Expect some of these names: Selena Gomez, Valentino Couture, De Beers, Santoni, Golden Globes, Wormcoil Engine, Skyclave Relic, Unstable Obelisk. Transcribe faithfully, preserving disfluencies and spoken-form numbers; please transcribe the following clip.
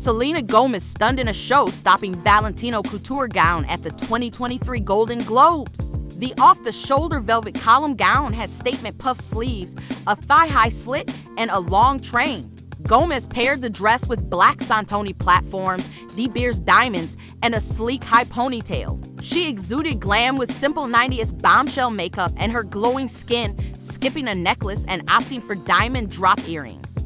Selena Gomez stunned in a show stopping Valentino Couture gown at the twenty twenty-three Golden Globes. The off-the-shoulder velvet column gown has statement puff sleeves, a thigh-high slit, and a long train. Gomez paired the dress with black Santoni platforms, De Beers diamonds, and a sleek high ponytail. She exuded glam with simple nineties bombshell makeup and her glowing skin, skipping a necklace and opting for diamond drop earrings.